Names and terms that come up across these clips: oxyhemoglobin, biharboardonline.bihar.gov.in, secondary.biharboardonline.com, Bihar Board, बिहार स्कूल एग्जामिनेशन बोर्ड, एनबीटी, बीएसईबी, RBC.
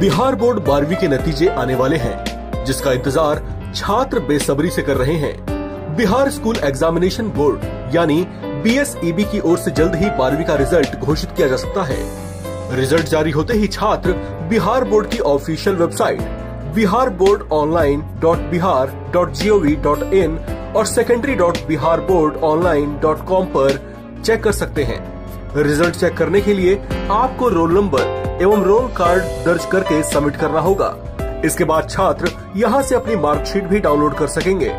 Bihar board 12वीं के नतीजे आने वाले हैं, जिसका इंतजार छात्र बेसब्री से कर रहे हैं। बिहार स्कूल एग्जामिनेशन बोर्ड यानी बीएसईबी की ओर से जल्द ही 12वीं का रिजल्ट घोषित किया जा सकता है। रिजल्ट जारी होते ही छात्र बिहार बोर्ड की ऑफिशियल वेबसाइट biharboardonline.bihar.gov.in और secondary.biharboardonline.com पर चेक कर सकते हैं। रिजल्ट चेक करने के लिए आपको रोल नंबर एवं रोल कार्ड दर्ज करके सबमिट करना होगा। इसके बाद छात्र यहां से अपनी मार्कशीट भी डाउनलोड कर सकेंगे,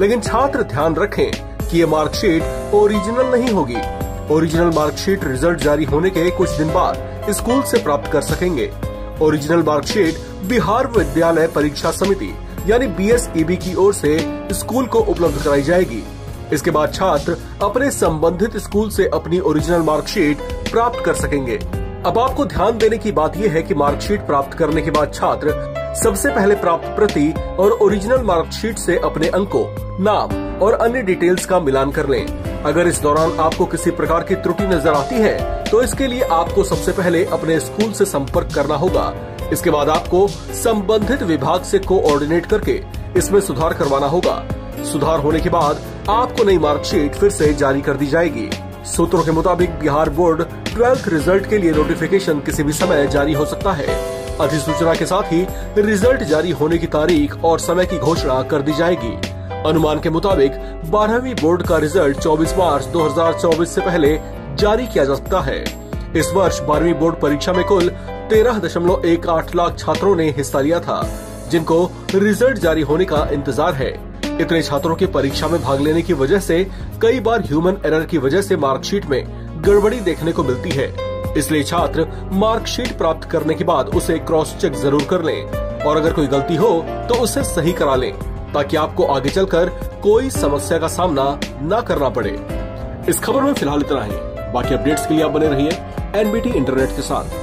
लेकिन छात्र ध्यान रखें कि ये मार्कशीट ओरिजिनल नहीं होगी। ओरिजिनल मार्कशीट रिजल्ट जारी होने के कुछ दिन बाद स्कूल से प्राप्त कर सकेंगे। ओरिजिनल मार्कशीट बिहार विद्यालय परीक्षा समिति यानी बीएसईबी की ओर से स्कूल को उपलब्ध कराई जाएगी। इसके बाद छात्र अपने संबंधित स्कूल से अपनी ओरिजिनल मार्कशीट प्राप्त कर सकेंगे। अब आपको ध्यान देने की बात यह है कि मार्कशीट प्राप्त करने के बाद छात्र सबसे पहले प्राप्त प्रति और ओरिजिनल मार्कशीट से अपने अंकों, नाम और अन्य डिटेल्स का मिलान कर लें। अगर इस दौरान आपको किसी प्रकार की त्रुटि नजर आती है तो इसके लिए आपको सबसे पहले अपने स्कूल से संपर्क करना होगा। इसके बाद आपको संबंधित विभाग से कोऑर्डिनेट करके इसमें सुधार करवाना होगा। सुधार होने के बाद आपको नई मार्कशीट फिर से जारी कर दी जाएगी। सूत्रों के मुताबिक बिहार बोर्ड 12th रिजल्ट के लिए नोटिफिकेशन किसी भी समय जारी हो सकता है। अधिसूचना के साथ ही रिजल्ट जारी होने की तारीख और समय की घोषणा कर दी जाएगी। अनुमान के मुताबिक 12वीं बोर्ड का रिजल्ट 24 मार्च 2024 से पहले जारी किया जा सकता है। इस वर्ष 12वीं बोर्ड परीक्षा में कुल 13.18 लाख छात्रों ने हिस्सा लिया था, जिनको रिजल्ट जारी होने का इंतजार है। इतने छात्रों के परीक्षा में भाग लेने की वजह से कई बार ह्यूमन एरर की वजह से मार्कशीट में गड़बड़ी देखने को मिलती है। इसलिए छात्र मार्कशीट प्राप्त करने के बाद उसे क्रॉस चेक जरूर कर लें और अगर कोई गलती हो तो उसे सही करा लें, ताकि आपको आगे चलकर कोई समस्या का सामना न करना पड़े। इस खबर में फिलहाल इतना ही। बाकी अपडेट्स के लिए आप बने रहिए एनबीटी इंटरनेट के साथ।